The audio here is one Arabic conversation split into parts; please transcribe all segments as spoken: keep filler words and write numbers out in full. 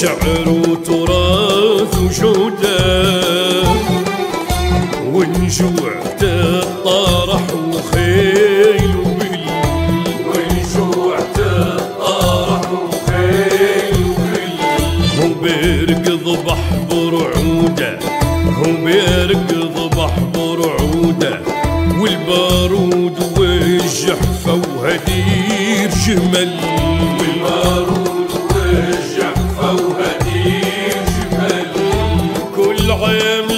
شعر وتراث وجوده ونجوع تطرح وخيل وبل ونجوع تطرح وخيل وبل هو بيركض بحبر عوده هو بيركض بحبر عوده والبارود والجحفه وهدير جمل والبارود والجحفه وهدير جمل كل عام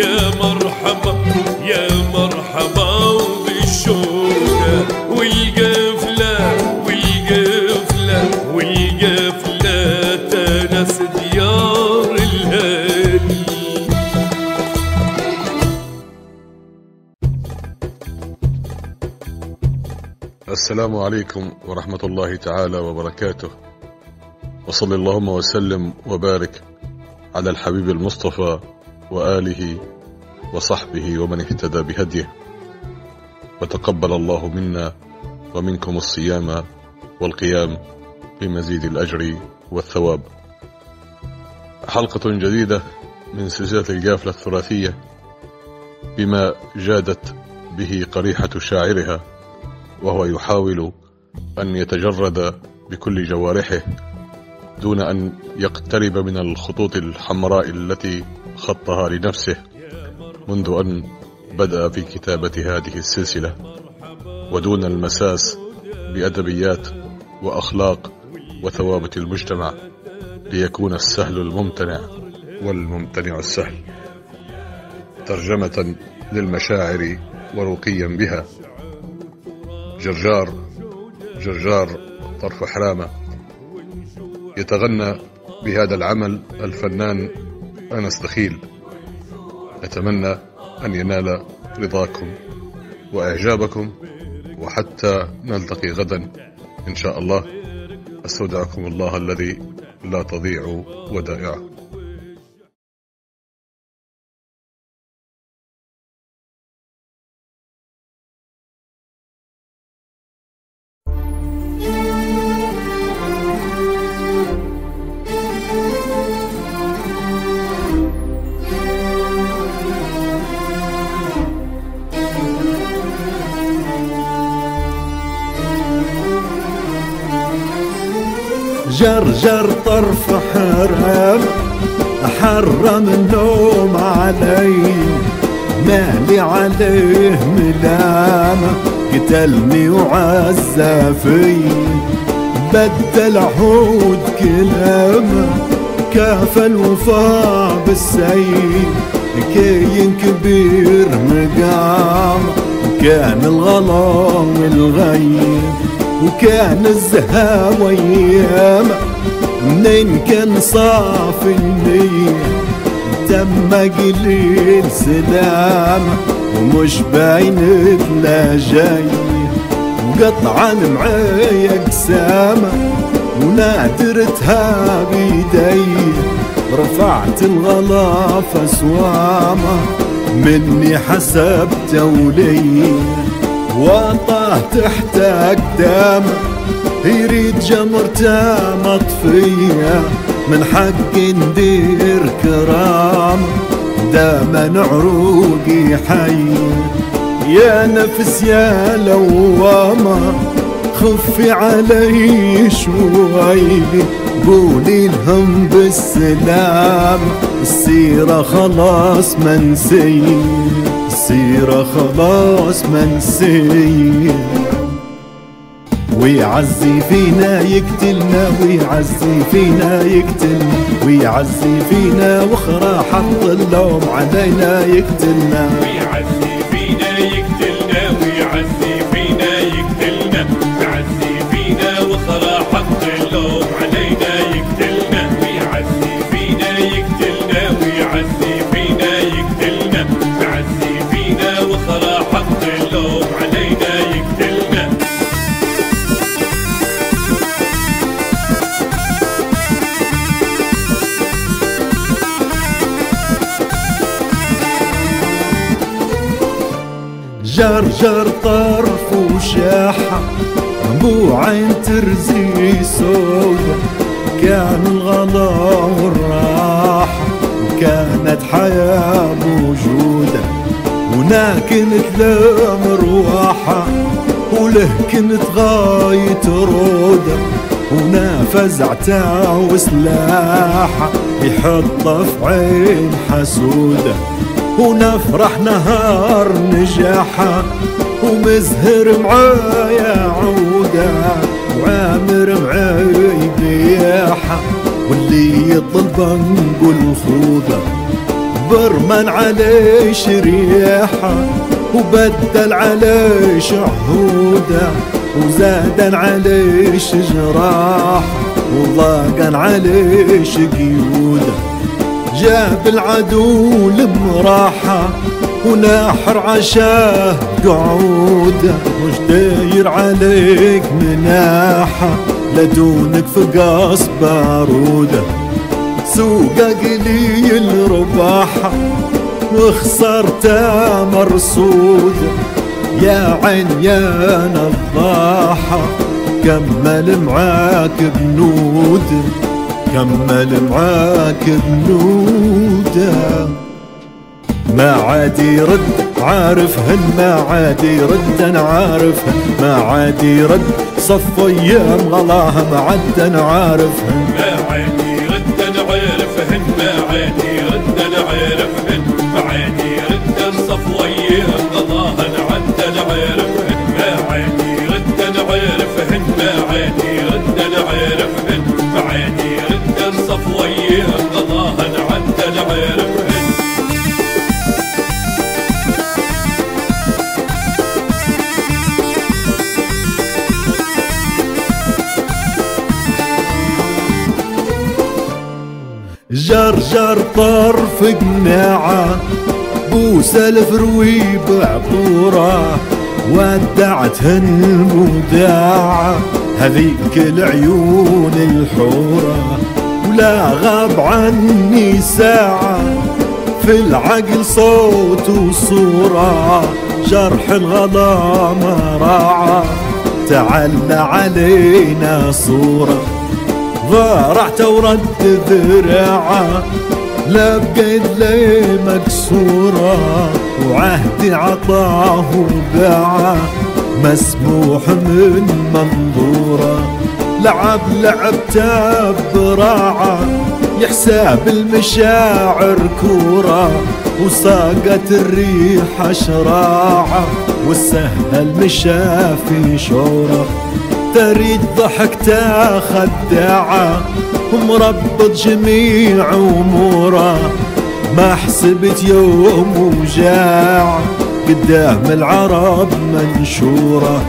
يا مرحبا يا مرحبا بالشوده والقافله والقافله والقافله تنس ديار الهادي. السلام عليكم ورحمة الله تعالى وبركاته، وصل اللهم وسلم وبارك على الحبيب المصطفى وآله وصحبه ومن اهتدى بهديه، وتقبل الله منا ومنكم الصيام والقيام بمزيد الأجر والثواب. حلقة جديدة من سلسلة القافلة التراثية بما جادت به قريحة شاعرها وهو يحاول أن يتجرد بكل جوارحه دون أن يقترب من الخطوط الحمراء التي خطها لنفسه منذ أن بدأ في كتابة هذه السلسلة، ودون المساس بأدبيات وأخلاق وثوابت المجتمع، ليكون السهل الممتنع والممتنع السهل، ترجمة للمشاعر ورقيا بها. جرجار جرجار طرف حرامة يتغنى بهذا العمل الفنان أنس دخيل. أتمنى أن ينال رضاكم وإعجابكم، وحتى نلتقي غدا إن شاء الله، أستودعكم الله الذي لا تضيع ودائعه. جرجر طرف حرام حرم النوم علي، مالي عليه ملام، قتلني وعزى في، بدل عهود كلام، كافى الوفاء بالسيف، كاين كبير مقام، كان الغلام الغيب وكان الزهاوة ياما، منين كان صافي النية، تم قليل سلامة ومش باين لا جاي، وقطعا معايا قسامة ونادرتها بيدي، رفعت الغلافة سوامة مني حسبت ولي، وطاه تحت اقدامه يريد جمرته مطفيه، من حق ندير كرام دام عروقي حي، يا نفس يا لوامه خفي علي شوي، قولي لهم بالسلام السيره خلاص منسيه، السيرة خلاص منسية، ويعزي فينا يقتلنا، ويعزي فينا يقتلنا، ويعزي فينا وخرا حط اللوم علينا يقتلنا، ويعزي فينا يقتلنا، ويعزي فينا يقتلنا، ويعزي فينا وخرا حط اللوم علينا يقتلنا، ويعزي فينا يقتلنا، ويعزي فينا يقتلنا، ويعزي وخرا حط اللوم علينا يقتلنا. جرجر طرف وشاحة مو عين ترزي سودا، كان الغلا والراحة وكانت حياة موجودة، ونا كنت لمروحة وله كنت غاية رودة، ونا فزعتها وسلاحة يحطها في عين حسودة، ونفرح نهار نجاحة ومزهر معايا عودة، وعامر معاي بياحة واللي يطلبه نقول خوضة، برمن عليه شريحة وبدل عليه عهودة، وزادن عليه جراح وضاقن عليه قيودة، جاب العدو لمراحة وناحر عشاه قعودة، وش داير عليك مناحة لدونك في قص بارودة، سوقه قليل رباحة وخسرتها مرصودة، يا عين يا نضاحة كمل معاك بنود، كمل معاك بنودة، ما عاد يرد عارفهن، ما عاد يرد انا عارفهن، ما عاد يرد صف ايام غلاها ما عاد انا عارفهن، ما عاد يرد انا عارفهن، ما عاد يرد انا عارفهن، ما عاد يرد صف ايام غلاها ما عاد انا عارفهن، ما عاد يرد انا عارفهن، ما عاد يرد انا عارفهن، ما عاد جرجر طرف قناعة بوسة الفروي بعطورة، ودعتهن وداعة هذيك العيون الحورة، ولا غاب عني ساعة في العقل صوت وصورة، جرح الغلا ما راعة تعلى علينا صورة، ضرعت وردت ذراعة لا بقيت لي مكسورة، وعهدي عطاه وباعة مسموح من منظورة، لعب لعبته براعة يحساب المشاعر كورة، وساقت الريحة شراعة والسهل مشافي شورة، تريد ضحكته خداعة ومربط جميع أموره، ما حسبت يوم وجاعة قدام العرب منشورة،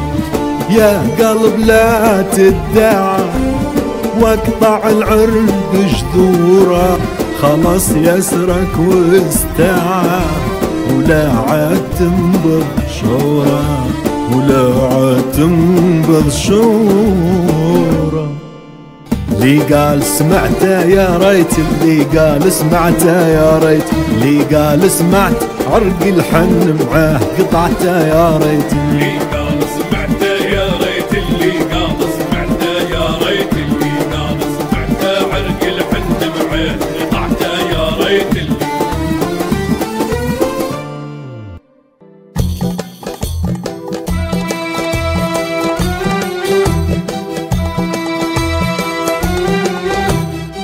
يا قلب لا تداعى واقطع العرب جذوره، خلاص يسرك واستاعى ولا عاد تنبض شوره، ولا عاد تنبض شوره، لي قال سمعته يا ريت، لي قال سمعته يا ريت، لي قال سمعت عرق الحن معاه قطعته يا ريت.